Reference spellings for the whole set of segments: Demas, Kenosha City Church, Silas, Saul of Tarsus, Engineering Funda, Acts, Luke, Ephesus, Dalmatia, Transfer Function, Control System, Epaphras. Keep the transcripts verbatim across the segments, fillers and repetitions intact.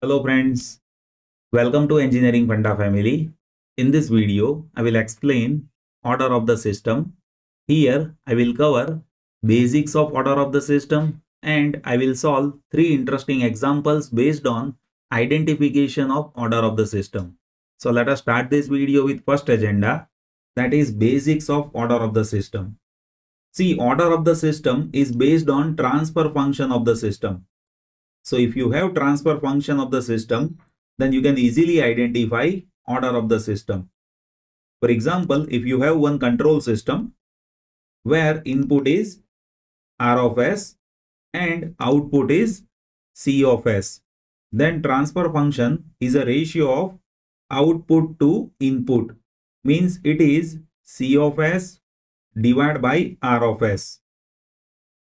Hello friends, welcome to Engineering Funda family. In this video, I will explain order of the system. Here, I will cover basics of order of the system and I will solve three interesting examples based on identification of order of the system. So let us start this video with first agenda, that is basics of order of the system. See, order of the system is based on transfer function of the system. So if you have transfer function of the system, then you can easily identify order of the system. For example, if you have one control system where input is R of S and output is C of S, then transfer function is a ratio of output to input, means it is C of S divided by R of S.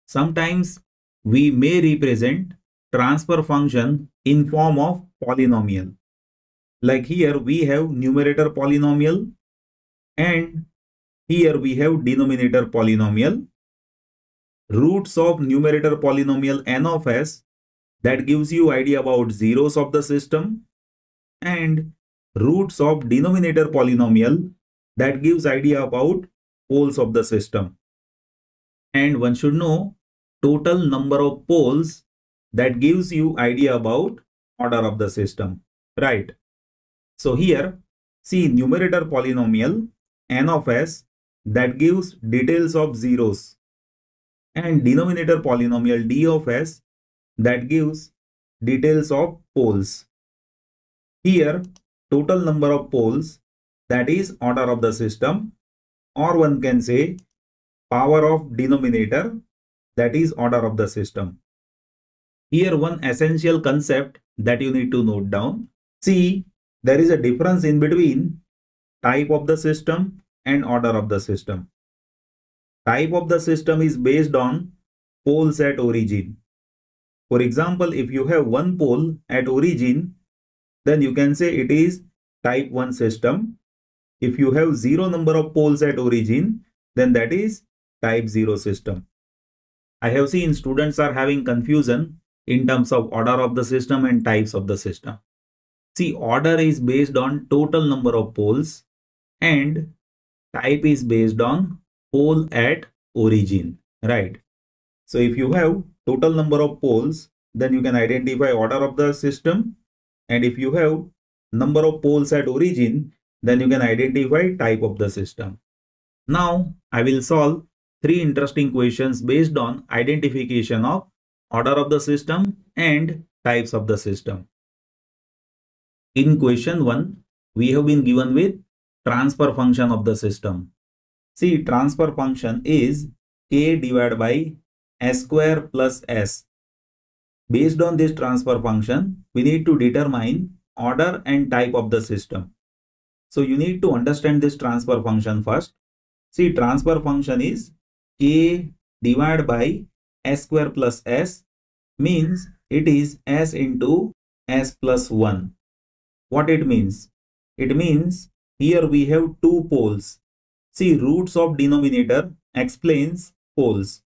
Sometimes we may represent transfer function in form of polynomial. Like here we have numerator polynomial and here we have denominator polynomial. Roots of numerator polynomial n of s, that gives you idea about zeros of the system, and roots of denominator polynomial, that gives idea about poles of the system. And one should know total number of poles, that gives you idea about order of the system, right? So here, see, numerator polynomial n of s, that gives details of zeros, and denominator polynomial d of s, that gives details of poles. Here, total number of poles, that is order of the system, or one can say power of denominator, that is order of the system. Here one essential concept that you need to note down. See, there is a difference in between type of the system and order of the system. Type of the system is based on poles at origin. For example, if you have one pole at origin, then you can say it is type one system. If you have zero number of poles at origin, then that is type zero system. I have seen students are having confusion in terms of order of the system and types of the system. See, order is based on total number of poles and type is based on pole at origin, right? So if you have total number of poles, then you can identify order of the system, and if you have number of poles at origin, then you can identify type of the system. Now I will solve three interesting questions based on identification of order of the system and types of the system. In question one, we have been given with transfer function of the system. See, transfer function is k divided by s square plus s. Based on this transfer function, we need to determine order and type of the system. So you need to understand this transfer function first. See, transfer function is k divided by s square plus s, means it is s into s plus one. What it means? It means here we have two poles. See, roots of denominator explains poles.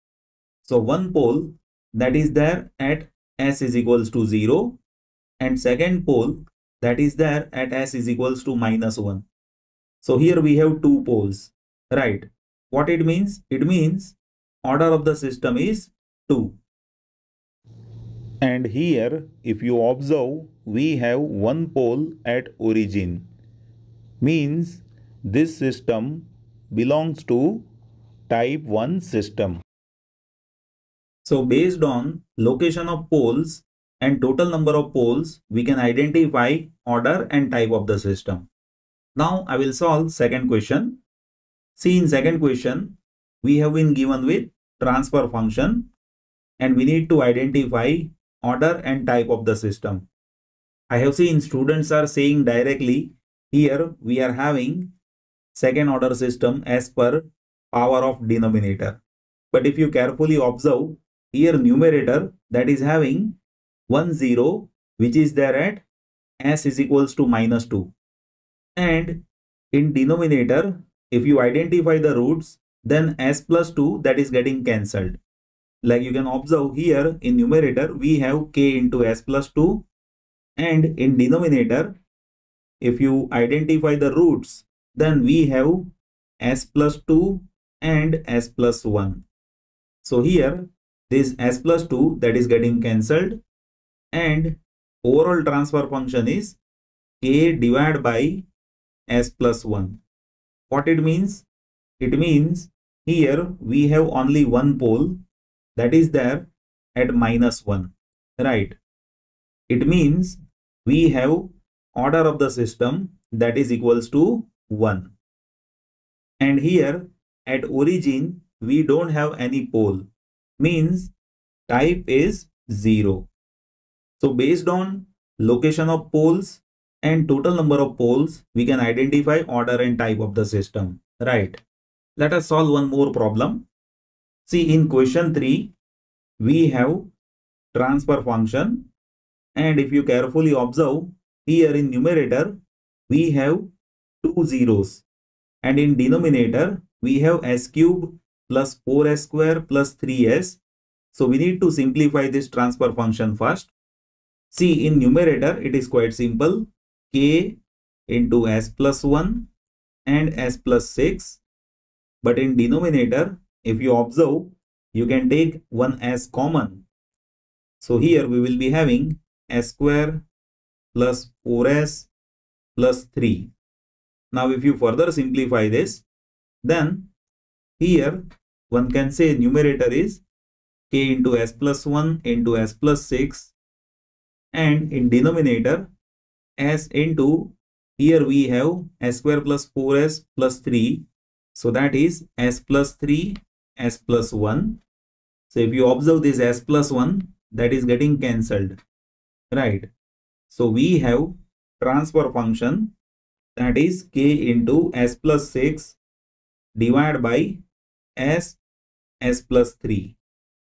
So one pole, that is there at s is equals to zero, and second pole, that is there at s is equals to minus one. So here we have two poles, right? What it means? It means order of the system is two. And here, if you observe, we have one pole at origin, means this system belongs to type one system. So based on location of poles and total number of poles, we can identify order and type of the system. Now I will solve second question. See, in second question, we have been given with transfer function and we need to identify order and type of the system. I have seen students are saying directly, here we are having second order system as per power of denominator. But if you carefully observe, here numerator, that is having one zero, which is there at s is equals to minus two. And in denominator, if you identify the roots, then s plus two, that is getting cancelled. Like you can observe here in numerator, we have k into s plus two And in denominator, if you identify the roots, then we have s plus two and s plus one. So here this s plus two, that is getting cancelled, and overall transfer function is k divided by s plus one. What it means? It means here we have only one pole, that is there at minus one, right? It means we have order of the system that is equals to one. And here at origin we don't have any pole, means type is zero. So based on location of poles and total number of poles, we can identify order and type of the system, right? Let us solve one more problem. See, in question three, we have transfer function, and if you carefully observe, here in numerator we have two zeros, and in denominator we have s cube plus four s square plus three s. So we need to simplify this transfer function first. See, in numerator it is quite simple, k into s plus one and s plus six. But in denominator, if you observe, you can take one as common. So here we will be having s square plus four s plus three. Now if you further simplify this, then here one can say numerator is k into s plus one into s plus six, and in denominator s into, here we have s square plus four s plus three. So that is s plus three, s plus one. So if you observe this s plus one, that is getting cancelled, right? So we have transfer function that is k into s plus six divided by s, s plus three.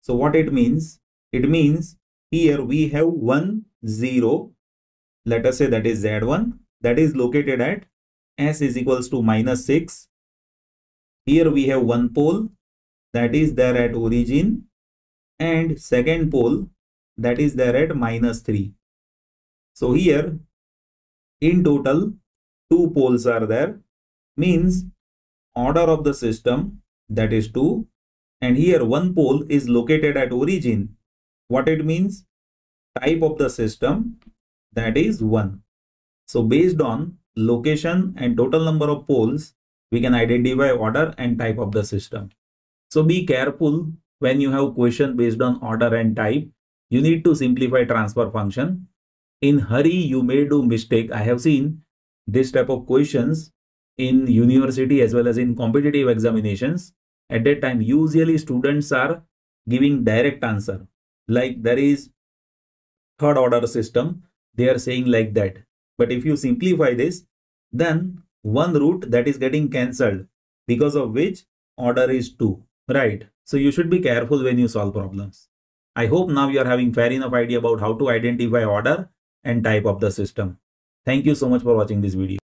So what it means? It means here we have one zero. Let us say that is z one, that is located at s is equals to minus six. Here we have one pole that is there at origin and second pole that is there at minus three. So here in total two poles are there, means order of the system that is two, and here one pole is located at origin. What it means? Type of the system that is one. So based on location and total number of poles, we can identify order and type of the system. So be careful when you have question based on order and type. You need to simplify transfer function. In hurry, you may do mistake. I have seen this type of questions in university as well as in competitive examinations. At that time, usually students are giving direct answer. Like there is third order system, they are saying like that. But if you simplify this, then one root that is getting cancelled, because of which order is two, right? So you should be careful when you solve problems. I hope now you are having fair enough idea about how to identify order and type of the system. Thank you so much for watching this video.